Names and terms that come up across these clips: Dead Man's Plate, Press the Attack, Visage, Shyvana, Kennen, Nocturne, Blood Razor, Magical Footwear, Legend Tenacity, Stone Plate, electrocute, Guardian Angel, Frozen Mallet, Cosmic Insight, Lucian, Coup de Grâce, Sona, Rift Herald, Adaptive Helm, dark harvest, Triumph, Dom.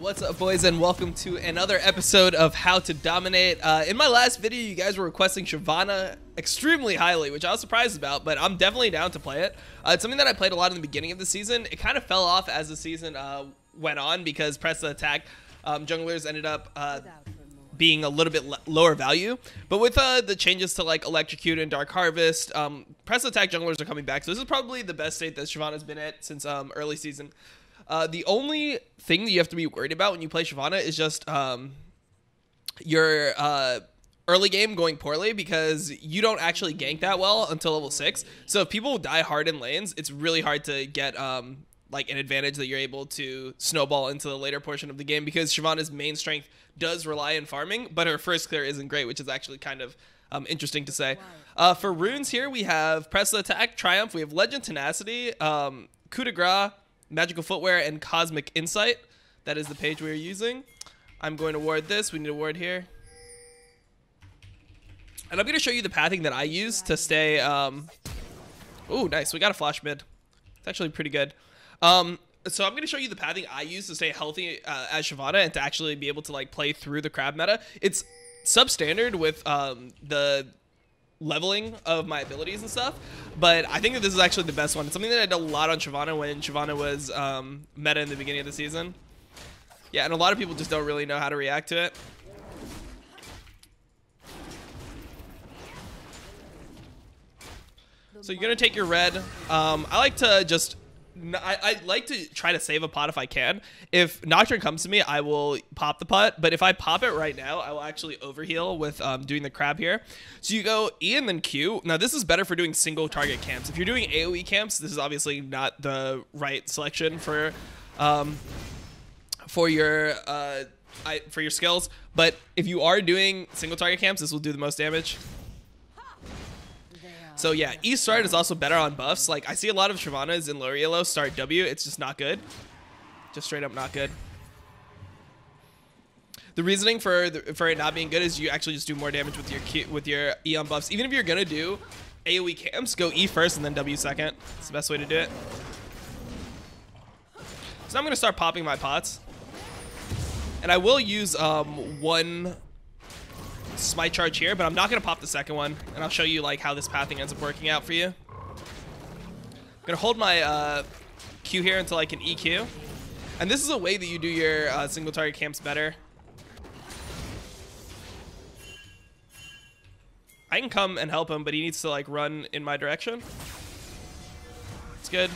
What's up, boys, and welcome to another episode of How to Dominate. In my last video, you guys were requesting Shyvana extremely highly, which I was surprised about, but I'm definitely down to play it. It's something that I played a lot in the beginning of the season. It kind of fell off as the season went on because Press the Attack junglers ended up being a little bit lower value. But with the changes to like Electrocute and Dark Harvest, Press the Attack junglers are coming back. So this is probably the best state that Shyvana's been at since early season. The only thing that you have to be worried about when you play Shyvana is just your early game going poorly, because you don't actually gank that well until level 6. So if people die hard in lanes, it's really hard to get like an advantage that you're able to snowball into the later portion of the game, because Shyvana's main strength does rely on farming, but her first clear isn't great, which is actually kind of interesting to say. For runes here, we have Press the Attack, Triumph, we have Legend Tenacity, Coup de Grâce, Magical Footwear, and Cosmic Insight. That is the page we are using. I'm going to ward this. We need a ward here. And I'm going to show you the pathing that I use to stay... Ooh, nice. We got a flash mid. It's actually pretty good. So I'm going to show you the pathing I use to stay healthy as Shyvana and to actually be able to like play through the crab meta. It's substandard with the leveling of my abilities and stuff, but I think that this is actually the best one. It's something that I did a lot on Shyvana when Shyvana was meta in the beginning of the season. Yeah, and a lot of people just don't really know how to react to it. So you're gonna take your red. I like to just I like to try to save a pot if I can. If Nocturne comes to me, I will pop the pot, but if I pop it right now, I will actually overheal with doing the crab here. So you go E and then Q. Now this is better for doing single target camps. If you're doing AoE camps, this is obviously not the right selection for your skills, but if you are doing single target camps, this will do the most damage. So yeah, E start is also better on buffs. Like, I see a lot of Shyvanas in lower elo start W. It's just not good. Just straight up not good. The reasoning for it not being good is you actually just do more damage with your E on buffs. Even if you're gonna do AoE camps, go E first and then W second. It's the best way to do it. So now I'm gonna start popping my pots, and I will use one smite charge here, but I'm not gonna pop the second one, and I'll show you like how this pathing ends up working out for you. I'm gonna hold my Q here until I can EQ, and this is a way that you do your single target camps better. I can come and help him, but he needs to like run in my direction. It's good.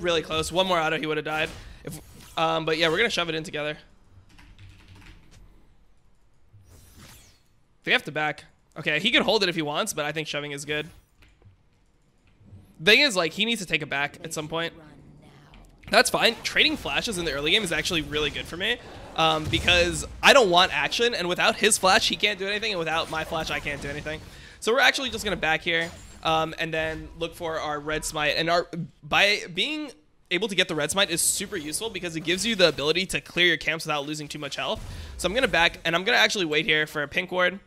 Really close. One more auto, he would have died. If, but yeah, we're gonna shove it in together. They have to back. Okay, he can hold it if he wants, but I think shoving is good. Thing is, like, he needs to take it back at some point. That's fine. Trading flashes in the early game is actually really good for me, because I don't want action, and without his flash, he can't do anything, and without my flash, I can't do anything. So we're actually just gonna back here. And then look for our red smite, and by being able to get the red smite is super useful because it gives you the ability to clear your camps without losing too much health. So I'm gonna back, and I'm gonna actually wait here for a pink ward,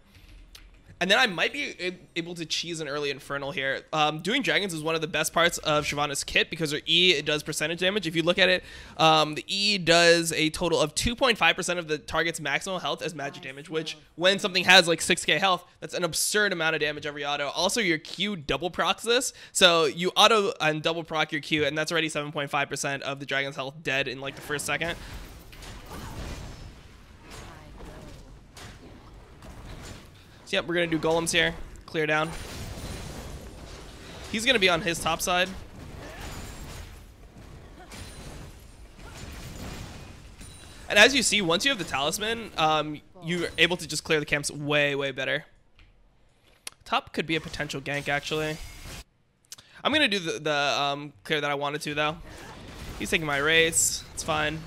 and then I might be able to cheese an early infernal here. Doing dragons is one of the best parts of Shyvana's kit, because her E, it does percentage damage. If you look at it, the E does a total of 2.5% of the target's maximum health as magic damage, which when something has like 6k health, that's an absurd amount of damage every auto. Also, your Q double procs this, so you auto and double proc your Q, and that's already 7.5% of the dragon's health dead in like the first second. Yep, we're gonna do golems here. Clear down. He's gonna be on his top side. And as you see, once you have the talisman, you're able to just clear the camps way, way better. Top could be a potential gank, actually. I'm gonna do the clear that I wanted to, though. He's taking my race. It's fine.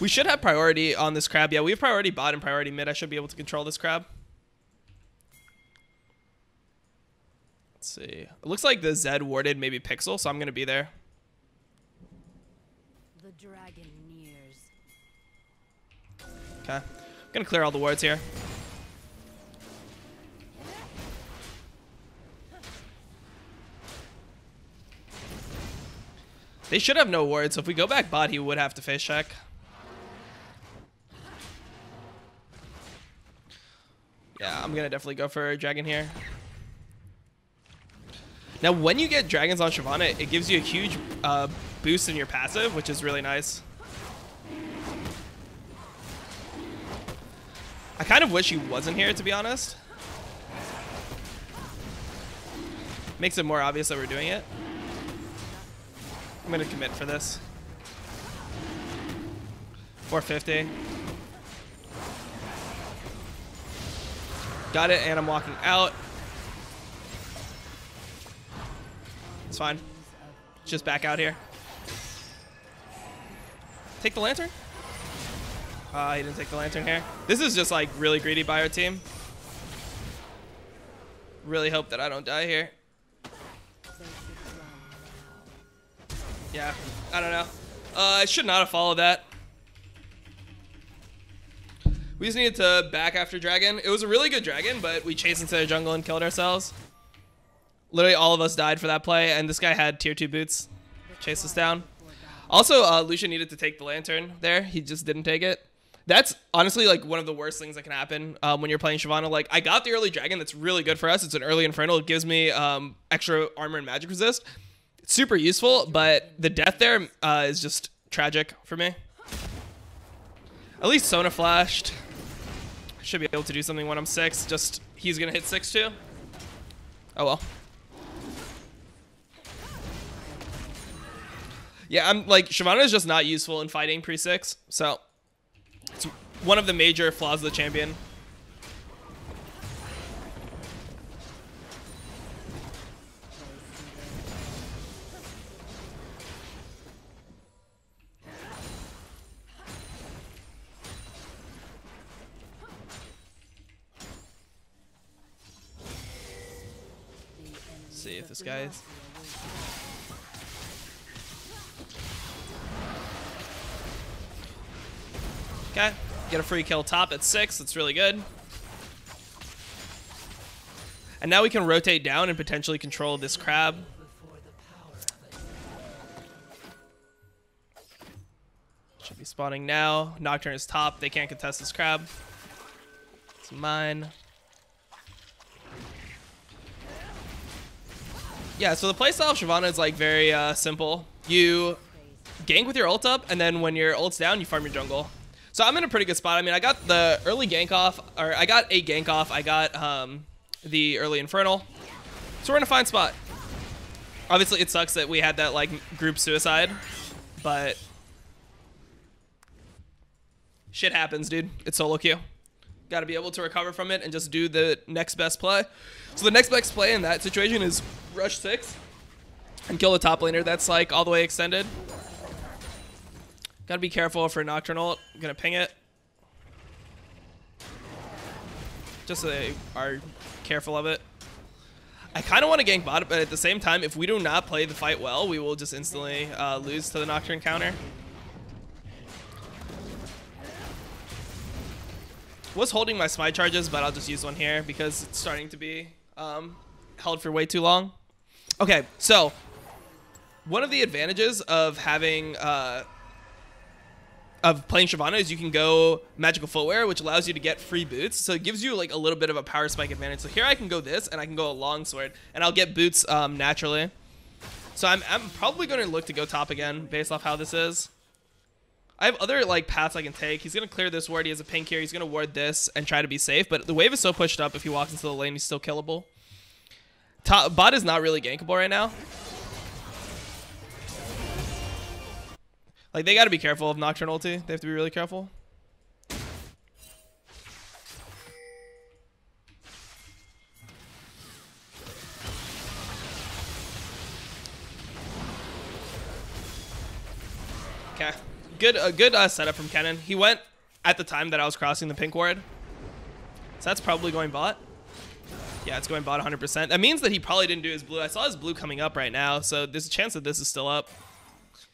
We should have priority on this crab. Yeah, we have priority bot and priority mid. I should be able to control this crab. Let's see. It looks like the Zed warded maybe Pixel, so I'm going to be there. dragon nears. Okay. I'm gonna clear all the wards here. They should have no wards, so if we go back bot, he would have to face check. Yeah, I'm gonna definitely go for a dragon here. Now, when you get dragons on Shyvana, it gives you a huge boost in your passive, which is really nice. I kind of wish he wasn't here, to be honest. Makes it more obvious that we're doing it. I'm gonna commit for this. 450. Got it, and I'm walking out. It's fine. Just back out here. Take the lantern? He didn't take the lantern here. This is just like really greedy by our team. Really hope that I don't die here. Yeah, I don't know. I should not have followed that. We just needed to back after dragon. It was a really good dragon, but we chased into the jungle and killed ourselves. Literally all of us died for that play, and this guy had tier 2 boots. Chased us down. Also, Lucian needed to take the lantern there. He just didn't take it. That's honestly like one of the worst things that can happen when you're playing Shyvana. Like, I got the early dragon. That's really good for us. It's an early infernal. It gives me extra armor and magic resist. It's super useful, but the death there is just tragic for me. At least Sona flashed. Should be able to do something when I'm 6. Just he's gonna hit 6 too. Oh well. Yeah, I'm like Shyvana is just not useful in fighting pre-6, so it's one of the major flaws of the champion. See if this guy is. Okay, get a free kill top at 6. That's really good. And now we can rotate down and potentially control this crab. Should be spawning now. Nocturne is top. They can't contest this crab. It's mine. Yeah, so the playstyle of Shyvana is like very simple. You gank with your ult up, and then when your ult's down, you farm your jungle. So I'm in a pretty good spot. I mean, I got the early gank off, or I got a gank off. I got the early infernal. So we're in a fine spot. Obviously, it sucks that we had that like group suicide, but shit happens, dude. It's solo queue. Got to be able to recover from it and just do the next best play. So the next best play in that situation is rush 6 and kill the top laner that's like all the way extended. Gotta be careful for Nocturne ult. I'm gonna ping it. Just so they are careful of it. I kind of want to gank bot, but at the same time, if we do not play the fight well, we will just instantly lose to the Nocturne counter. Was holding my smite charges, but I'll just use one here because it's starting to be held for way too long. Okay, so one of the advantages of having of playing Shyvana is you can go Magical Footwear, which allows you to get free boots. So it gives you like a little bit of a power spike advantage. So here I can go this, and I can go a longsword, and I'll get boots naturally. So I'm probably going to look to go top again based off how this is. I have other like paths I can take. He's going to clear this ward. He has a pink here. He's going to ward this and try to be safe. But the wave is so pushed up. If he walks into the lane, he's still killable. Top, bot is not really gankable right now. Like, they got to be careful of Nocturne ulti. They have to be really careful. Okay. Good, a good setup from Kennen. He went at the time that I was crossing the pink ward. So that's probably going bot. Yeah, it's going bot 100%. That means that he probably didn't do his blue. I saw his blue coming up right now, so there's a chance that this is still up.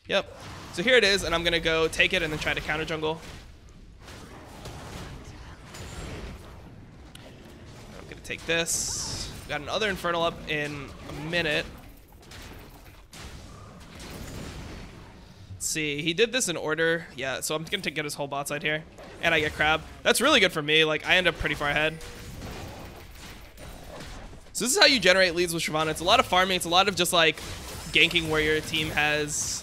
Yep. So here it is, and I'm going to go take it and then try to counter jungle. I'm going to take this. Got another Infernal up in a minute. Let's see. He did this in order. Yeah, so I'm going to get his whole bot side here. And I get Crab. That's really good for me. Like, I end up pretty far ahead. So this is how you generate leads with Shyvana. It's a lot of farming. It's a lot of just, like, ganking where your team has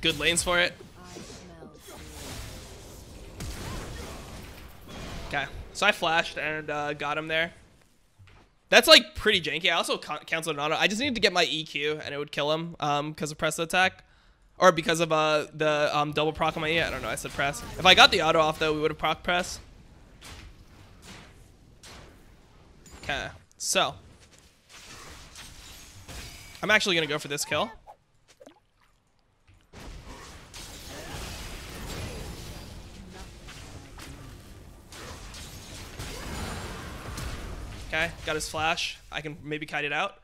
good lanes for it. Okay. So I flashed and got him there. That's, like, pretty janky. I also canceled an auto. I just needed to get my EQ, and it would kill him because of Press the Attack. Or because of the double proc on my E. I don't know. I said press. If I got the auto off, though, we would have proc press. Okay, so I'm actually gonna go for this kill. Okay, got his flash. I can maybe kite it out.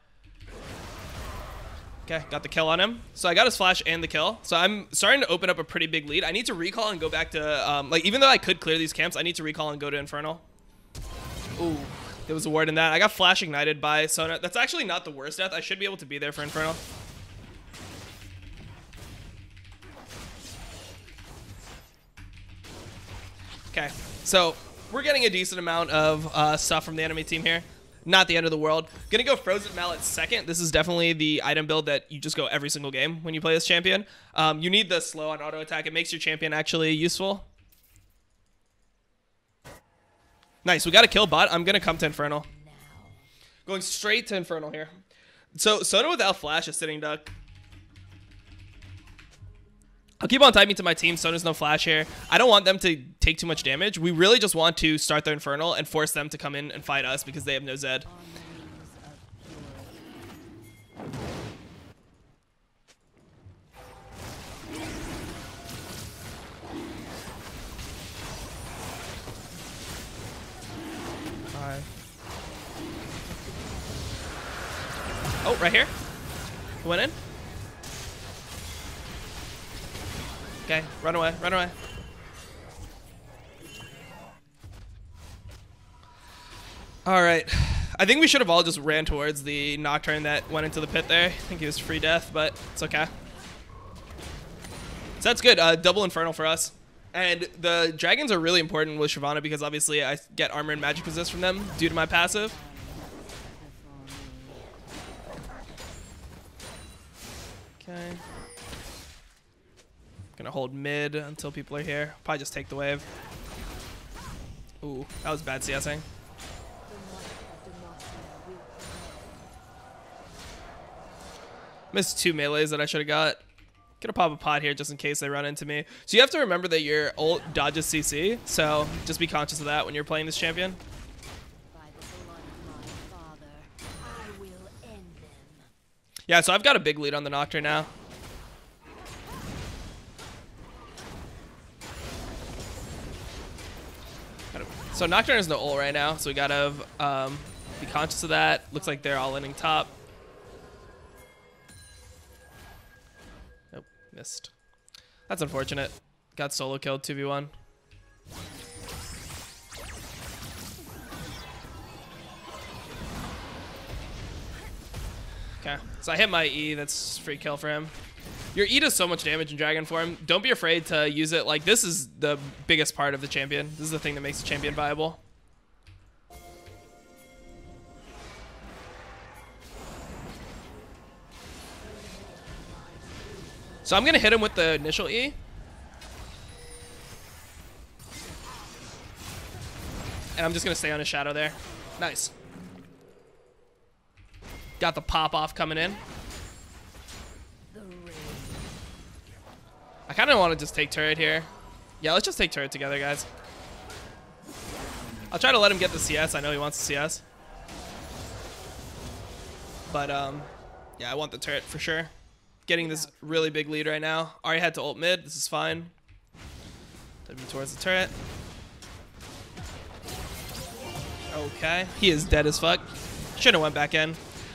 Okay, got the kill on him. So I got his flash and the kill. So I'm starting to open up a pretty big lead. I need to recall and go back to like, even though I could clear these camps, I need to recall and go to Infernal. Ooh. There was a ward in that. I got Flash Ignited by Sona. That's actually not the worst death. I should be able to be there for Infernal. Okay. So, we're getting a decent amount of stuff from the enemy team here. Not the end of the world. Gonna go Frozen Mallet second. This is definitely the item build that you just go every single game when you play this champion. You need the slow on auto attack. It makes your champion actually useful. Nice, we got a kill bot. I'm going to come to Infernal. Going straight to Infernal here. So, Sona without Flash is sitting duck. I'll keep on typing to my team. Sona's no Flash here. I don't want them to take too much damage. We really just want to start their Infernal and force them to come in and fight us because they have no Zed. Oh, right here. Went in. Okay, run away, run away. All right. I think we should have all just ran towards the Nocturne that went into the pit there. I think it was free death, but it's okay. So that's good. Double Infernal for us. And the dragons are really important with Shyvana because obviously I get armor and magic resist from them due to my passive. Okay. Gonna hold mid until people are here. Probably just take the wave. Ooh, that was bad CSing. Missed two melees that I should have got. Gonna pop a pot here just in case they run into me. So you have to remember that your ult dodges CC, so just be conscious of that when you're playing this champion. Yeah, so I've got a big lead on the Nocturne now. So Nocturne has no ult right now, so we gotta be conscious of that. Looks like they're all ending top. Nope, missed. That's unfortunate. Got solo killed 2v1. Okay, so I hit my E. That's free kill for him. Your E does so much damage in dragon form. Don't be afraid to use it. Like, this is the biggest part of the champion. This is the thing that makes the champion viable. So I'm going to hit him with the initial E. And I'm just going to stay on his shadow there. Nice. Got the pop-off coming in. I kind of want to just take turret here. Yeah, let's just take turret together, guys. I'll try to let him get the CS. I know he wants the CS. But, yeah, I want the turret for sure. Getting this really big lead right now. Already had to ult mid. This is fine. Put him towards the turret. Okay. He is dead as fuck. Should have went back in.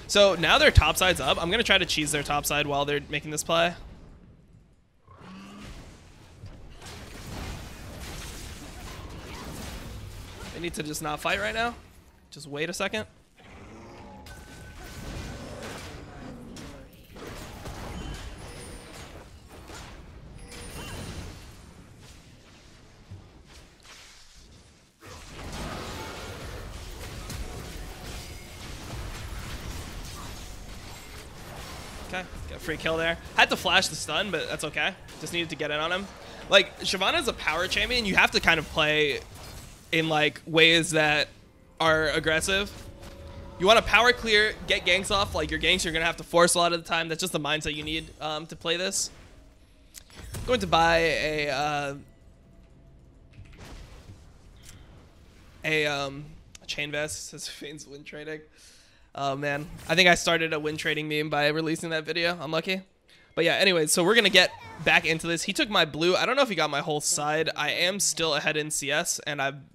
So now their top side's up. I'm going to try to cheese their top side while they're making this play. They need to just not fight right now. Just wait a second. Okay, got a free kill there. Had to flash the stun, but that's okay. Just needed to get in on him. Like, Shyvana's a power champion. You have to kind of play in, like, ways that are aggressive. You want to power clear, get ganks off. Like, your ganks, you're going to have to force a lot of the time. That's just the mindset you need to play this. I'm going to buy a chain vest. Says Vayne's win trading. Oh, man. I think I started a win trading meme by releasing that video. I'm lucky. But yeah, anyways, so we're going to get back into this. He took my blue. I don't know if he got my whole side. I am still ahead in CS, and I'm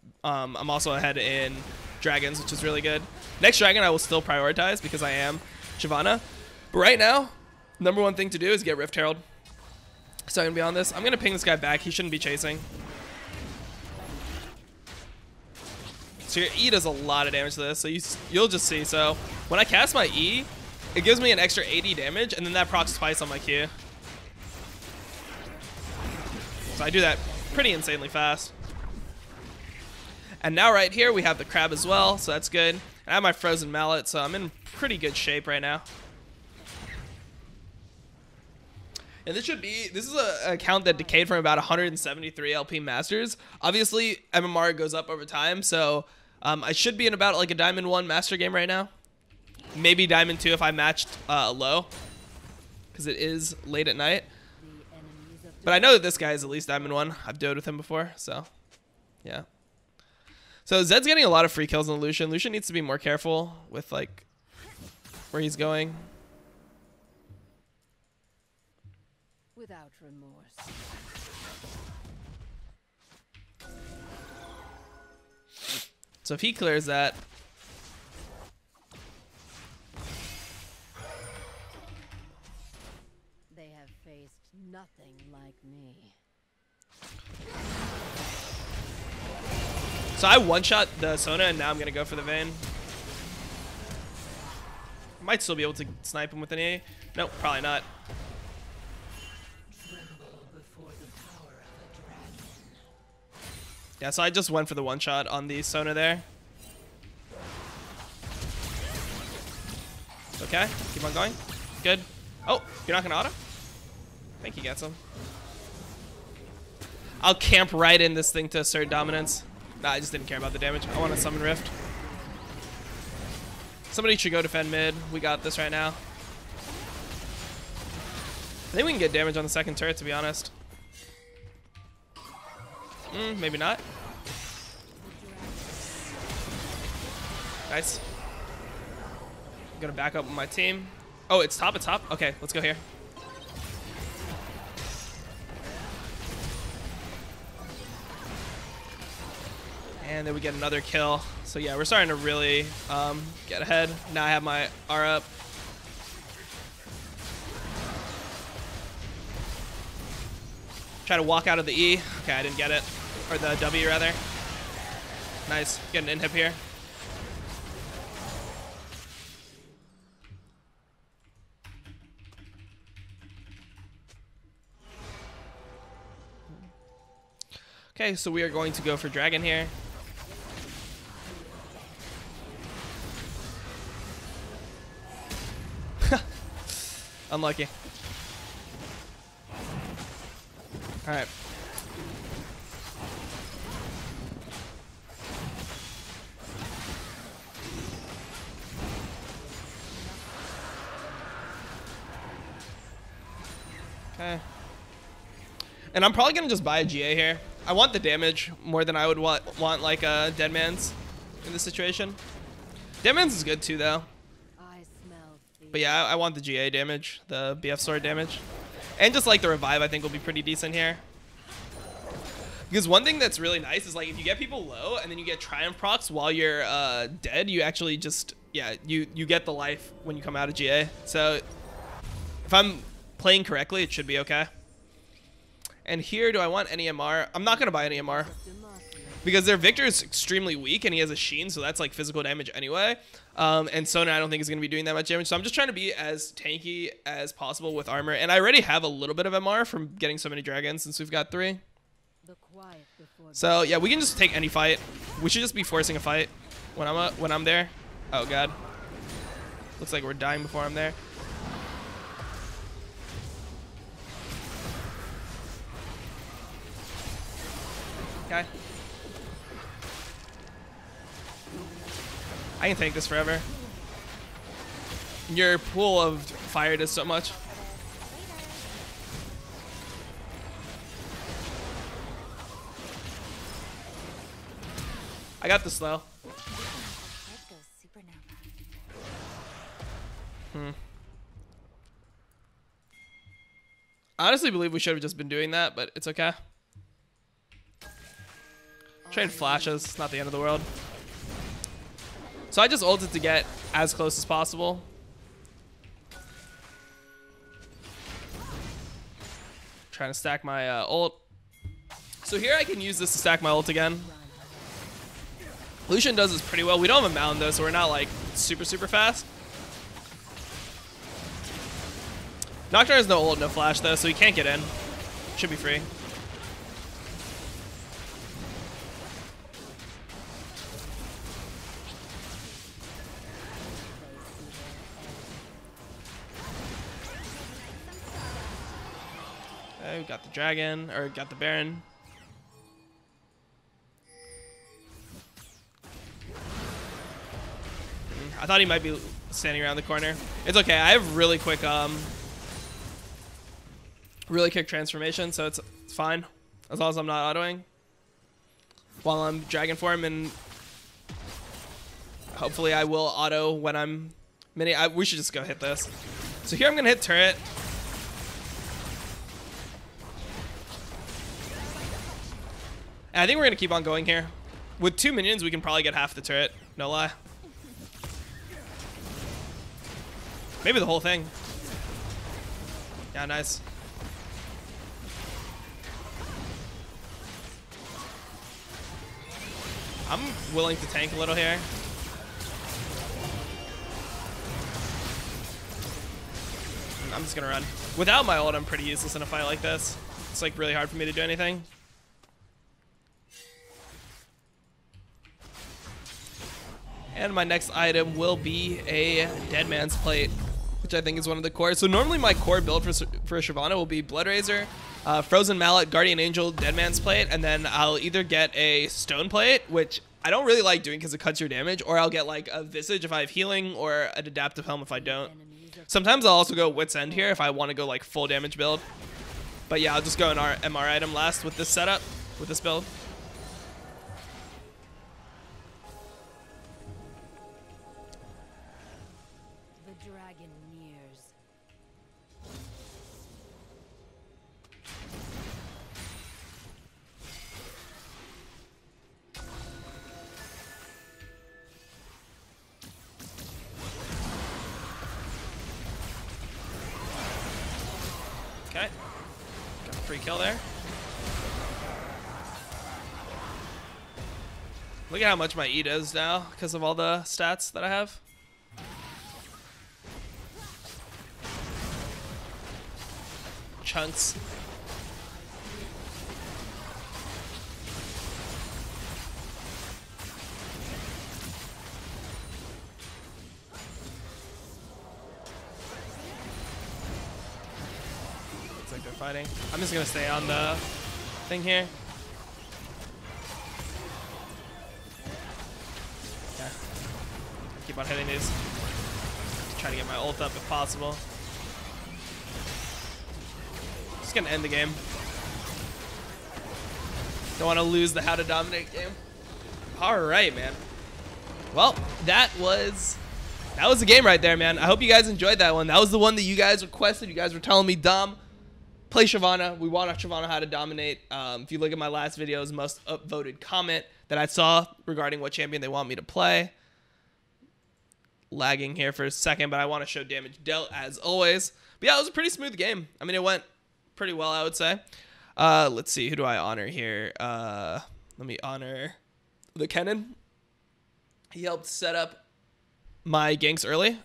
also ahead in Dragons, which is really good. Next Dragon I will still prioritize because I am Shyvana. But right now, number one thing to do is get Rift Herald. So I'm going to be on this. I'm going to ping this guy back. He shouldn't be chasing. So your E does a lot of damage to this, so you'll just see. So when I cast my E, it gives me an extra 80 damage, and then that procs twice on my Q. So I do that pretty insanely fast. And now right here we have the crab as well, so that's good. And I have my Frozen Mallet, so I'm in pretty good shape right now. And this is an account that decayed from about 173 LP Masters. Obviously, MMR goes up over time, so I should be in about like a Diamond 1 Master game right now. Maybe Diamond 2 if I matched low, because it is late at night. But I know that this guy is at least Diamond 1. I've duoed with him before, so yeah. So Zed's getting a lot of free kills on Lucian. Lucian needs to be more careful with like where he's going. Without remorse. So if he clears that, they have faced nothing like me. So I one-shot the Sona, and now I'm gonna go for the Vayne. Might still be able to snipe him with an A. Nope, probably not. Yeah, so I just went for the one shot on the Sona there. Okay, keep on going. Good. Oh, you're not gonna auto? I think he gets him. I'll camp right in this thing to assert dominance. Nah, I just didn't care about the damage. I want to summon Rift. Somebody should go defend mid. We got this right now. I think we can get damage on the second turret, to be honest. Maybe not. Nice. I'm gonna back up with my team. Oh, it's top, it's top. Okay, let's go here. And then we get another kill. So yeah, we're starting to really get ahead. Now I have my R up. Try to walk out of the E. Okay, I didn't get it. Or the W, rather. Nice. Get an inhib here. Okay, so we are going to go for Dragon here. Unlucky. All right. Okay. And I'm probably gonna just buy a GA here. I want the damage more than I would want like a Dead Man's in this situation. Dead Man's is good too though. But yeah, I want the GA damage, the BF sword damage, and just like the revive I think will be pretty decent here. Because one thing that's really nice is, like, if you get people low and then you get Triumph procs while you're dead, you actually just, yeah, you get the life when you come out of GA. So if I'm playing correctly, it should be okay. And here, do I want any MR? I'm not going to buy any MR. Because their Viktor is extremely weak, and he has a Sheen, so that's like physical damage anyway. And Sona, I don't think is going to be doing that much damage. So I'm just trying to be as tanky as possible with armor. And I already have a little bit of MR from getting so many dragons since we've got 3. So yeah, we can just take any fight. We should just be forcing a fight when I'm there. Oh god, looks like we're dying before I'm there. Okay. I can tank this forever. Your pool of fire does so much. I got the slow. I honestly believe we should have just been doing that, but it's okay. Train flashes, it's not the end of the world. So I just ulted to get as close as possible. Trying to stack my ult. So here I can use this to stack my ult again. Lucian does this pretty well. We don't have a mound though, so we're not like super fast. Nocturne has no ult, no flash though, so he can't get in. Should be free. Got the dragon, or got the Baron. I thought he might be standing around the corner. It's okay. I have really quick transformation, so it's fine as long as I'm not autoing while I'm dragon form, and hopefully I will auto when I'm mini. We should just go hit this. So here I'm gonna hit turret. And I think we're going to keep on going here. With 2 minions, we can probably get half the turret. No lie. Maybe the whole thing. Yeah, nice. I'm willing to tank a little here. I'm just going to run. Without my ult, I'm pretty useless in a fight like this. It's like really hard for me to do anything. And my next item will be a Dead Man's Plate, which I think is one of the cores. So normally my core build for Shyvana will be Blood Razor, Frozen Mallet, Guardian Angel, Dead Man's Plate, and then I'll either get a Stone Plate, which I don't really like doing because it cuts your damage, or I'll get like a Visage if I have healing, or an Adaptive Helm if I don't. Sometimes I'll also go Wit's End here if I want to go like full damage build. But yeah, I'll just go an MR item last with this setup, with this build. Okay, got a free kill there. Look at how much my E does now because of all the stats that I have. Chunks. Fighting. I'm just gonna stay on the thing here. Yeah. Keep on hitting these. Try to get my ult up if possible. Just gonna end the game. Don't wanna lose the how to dominate game. Alright, man. Well, that was the game right there, man. I hope you guys enjoyed that one. That was the one that you guys requested. You guys were telling me, Dom, play Shyvana. We want Shyvana how to dominate. If you look at my last video's most upvoted comment that I saw regarding what champion they want me to play. Lagging here for a second, but I want to show damage dealt as always. But yeah, it was a pretty smooth game. I mean, it went pretty well, I would say. Let's see, who do I honor here? Let me honor the Kennen. He helped set up my ganks early.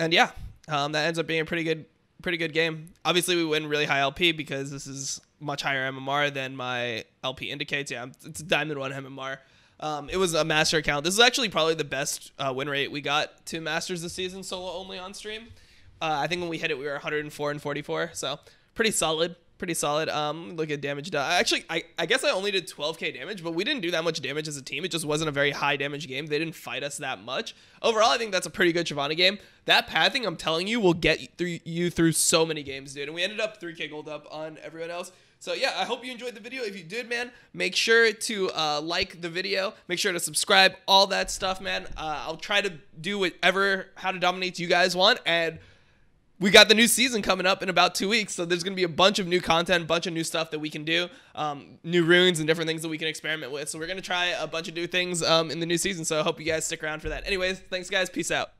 And yeah, that ends up being a pretty good game. Obviously, we win really high LP because this is much higher MMR than my LP indicates. Yeah, it's Diamond 1 MMR. It was a master account. This is actually probably the best win rate we got to Masters this season, solo only on stream. I think when we hit it, we were 104 and 44, so pretty solid. Pretty solid. Look at damage. Actually, I guess I only did 12k damage, but we didn't do that much damage as a team. It just wasn't a very high damage game. They didn't fight us that much. Overall, I think that's a pretty good Shyvana game. That pathing, I'm telling you, will get you through so many games, dude. And we ended up 3k gold up on everyone else. So yeah, I hope you enjoyed the video. If you did, man, make sure to like the video. Make sure to subscribe. All that stuff, man. I'll try to do whatever how to dominate you guys want. And we got the new season coming up in about 2 weeks, so there's going to be a bunch of new content, a bunch of new stuff that we can do, new runes and different things that we can experiment with. So we're going to try a bunch of new things in the new season, so I hope you guys stick around for that. Anyways, thanks, guys. Peace out.